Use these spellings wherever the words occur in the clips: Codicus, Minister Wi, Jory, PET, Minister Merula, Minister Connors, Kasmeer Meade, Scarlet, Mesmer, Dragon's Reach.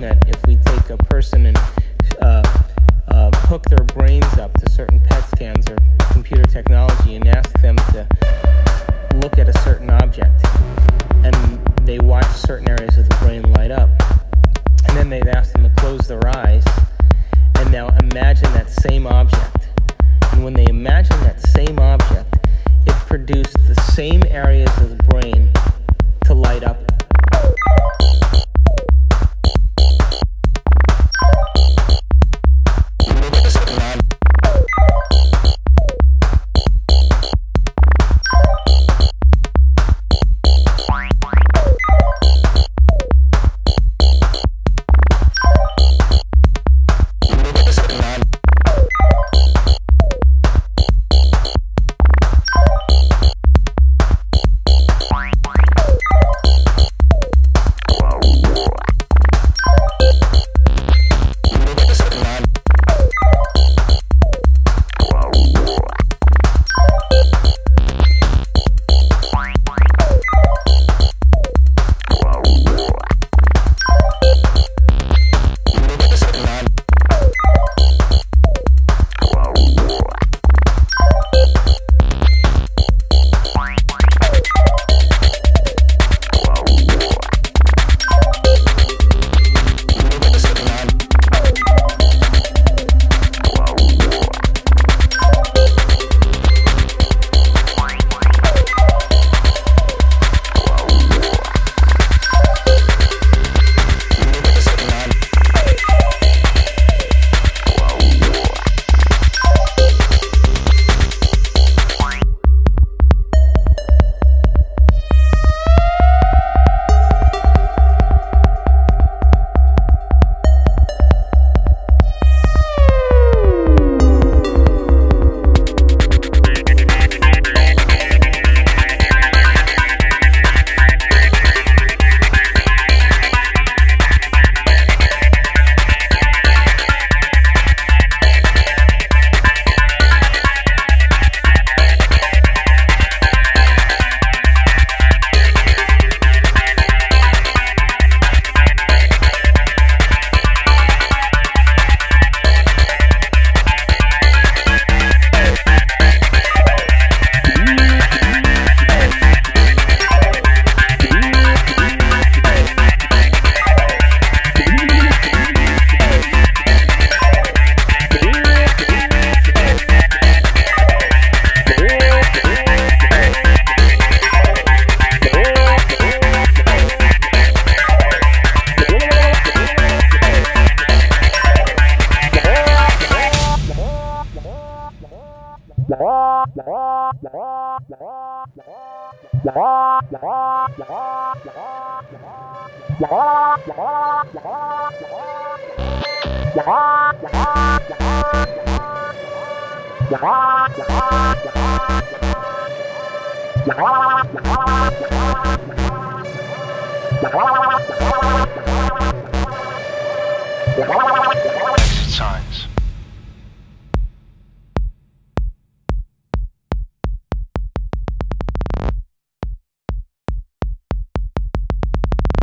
shown that if we take a person and hook their brains up to certain PET scans or computer technology and ask them to look at a certain object, and they watch certain areas of the brain light up, and then they've asked them to close their eyes and now imagine that same object. And when they imagine that same object, it produced the same areas of the brain to light up. Signs.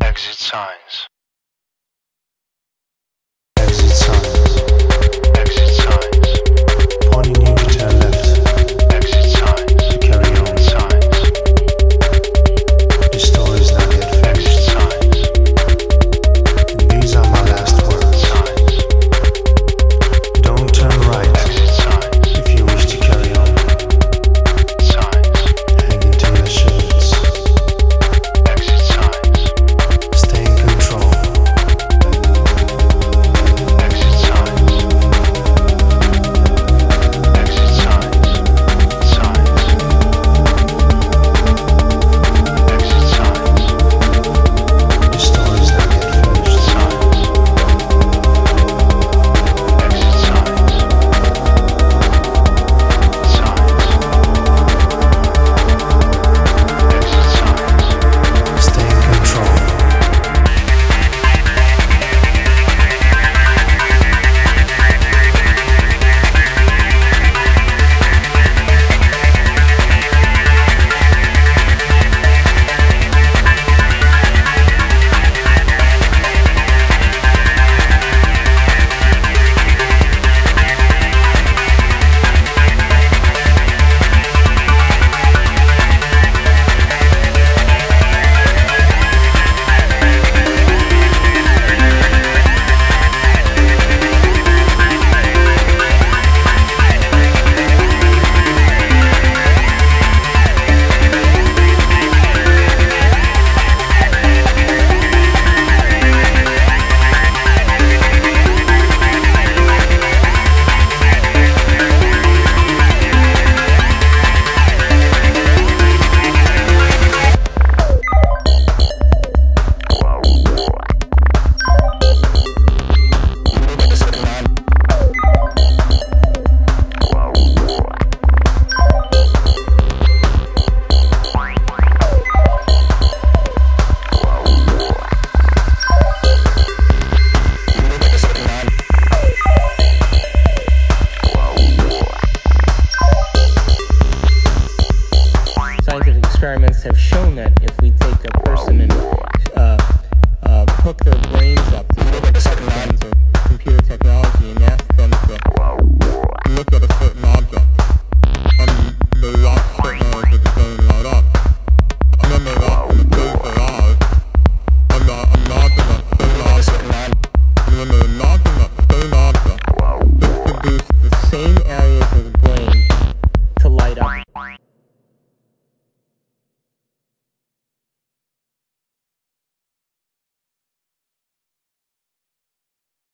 Exit signs.